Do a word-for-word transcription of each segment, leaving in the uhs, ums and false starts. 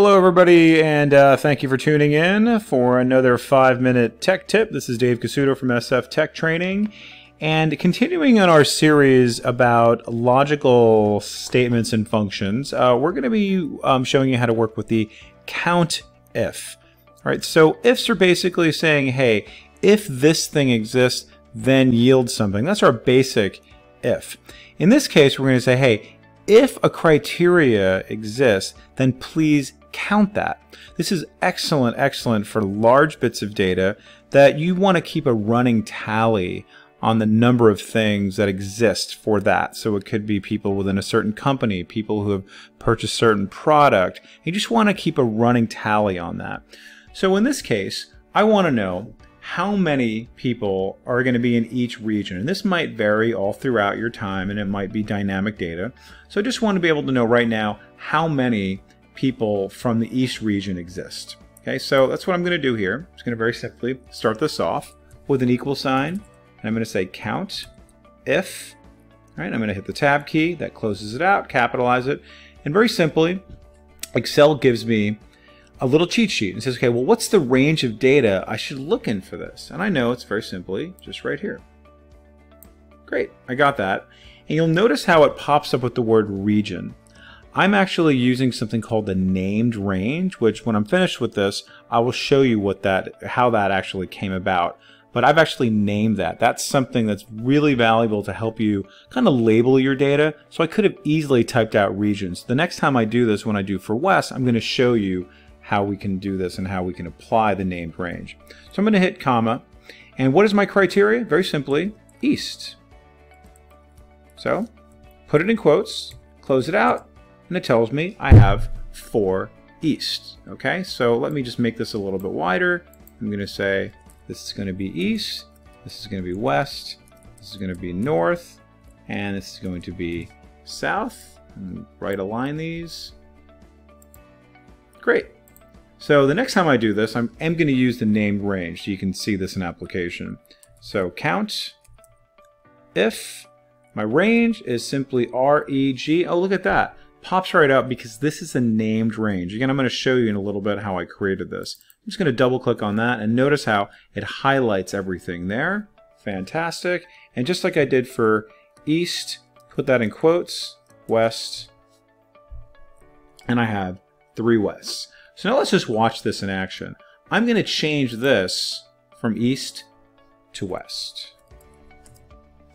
Hello everybody, and uh, thank you for tuning in for another five minute Tech Tip. This is Dave Casuto from S F Tech Training, and continuing on our series about logical statements and functions, uh, we're going to be um, showing you how to work with the COUNTIF. Alright, so ifs are basically saying, hey, if this thing exists, then yield something. That's our basic if. In this case, we're going to say, hey, if a criteria exists, then please count that. This is excellent, excellent for large bits of data that you want to keep a running tally on the number of things that exist for that. So it could be people within a certain company, people who have purchased certain product. You just want to keep a running tally on that. So in this case, I want to know how many people are going to be in each region. And this might vary all throughout your time, and it might be dynamic data. So I just want to be able to know right now how many people from the East region exist. Okay, so that's what I'm going to do here. I'm just going to very simply start this off with an equal sign, and I'm going to say count if. All right, I'm going to hit the tab key. That closes it out, capitalize it. And very simply, Excel gives me a little cheat sheet and says, okay, well, what's the range of data I should look in for this? And I know it's very simply just right here. Great, I got that. And you'll notice how it pops up with the word region. I'm actually using something called the named range, which when I'm finished with this, I will show you what that, how that actually came about. But I've actually named that. That's something that's really valuable to help you kind of label your data. So I could have easily typed out regions. The next time I do this, when I do for West, I'm going to show you how we can do this and how we can apply the named range. So I'm going to hit comma, and what is my criteria? Very simply, East. So put it in quotes, close it out, and it tells me I have four East. Okay, so let me just make this a little bit wider. I'm going to say this is going to be East, this is going to be West, this is going to be North, and this is going to be South. And right align these. Great. So the next time I do this, I'm, I'm going to use the named range so you can see this in application. So count if my range is simply R E G. Oh, look at that. Pops right up because this is a named range. Again, I'm going to show you in a little bit how I created this. I'm just going to double click on that and notice how it highlights everything there. Fantastic. And just like I did for East, put that in quotes, West, and I have three Wests. So now let's just watch this in action. I'm going to change this from East to West.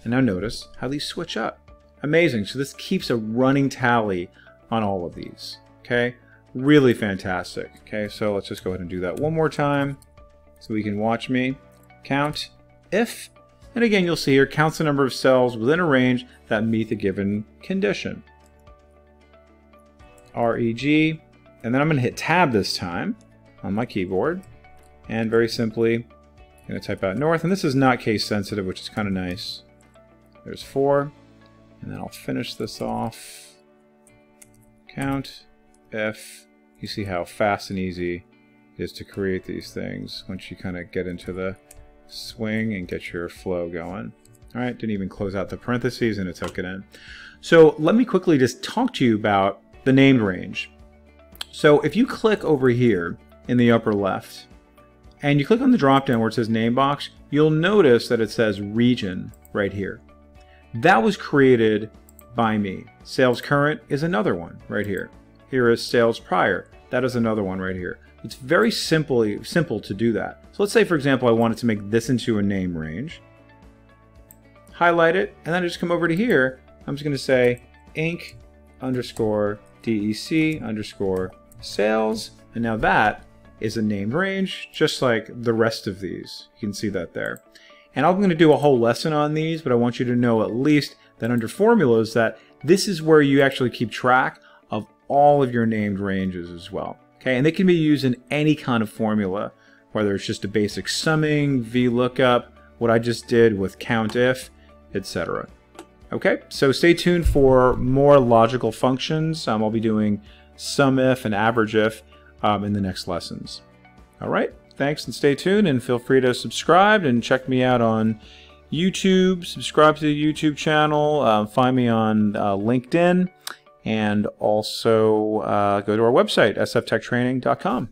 And now notice how these switch up. Amazing. So this keeps a running tally on all of these. Okay. Really fantastic. Okay. So let's just go ahead and do that one more time so we can watch me. Count if. And again, you'll see here counts the number of cells within a range that meet the given condition. R E G. And then I'm going to hit tab this time on my keyboard, and very simply I'm going to type out North, and this is not case sensitive, which is kind of nice. There's four, and then I'll finish this off. Count F. You see how fast and easy it is to create these things once you kind of get into the swing and get your flow going. All right, didn't even close out the parentheses and it took it in. So let me quickly just talk to you about the named range. So if you click over here in the upper left and you click on the drop down where it says name box, you'll notice that it says region right here. That was created by me. Sales current is another one right here. Here is sales prior. That is another one right here. It's very simply simple to do that. So let's say, for example, I wanted to make this into a name range. Highlight it, and then I just come over to here. I'm just going to say inc underscore D E C underscore sales, and now that is a named range just like the rest of these. You can see that there, and I'm going to do a whole lesson on these, but I want you to know at least that under formulas, that this is where you actually keep track of all of your named ranges as well. Okay, and they can be used in any kind of formula, whether it's just a basic summing, VLOOKUP, what I just did with COUNTIF, etc. Okay, so stay tuned for more logical functions. Um, I'll be doing SUMIF and AVERAGEIF um, in the next lessons. All right, thanks and stay tuned, and feel free to subscribe and check me out on YouTube. Subscribe to the YouTube channel. Uh, find me on uh, LinkedIn, and also uh, go to our website, S F Tech Training dot com.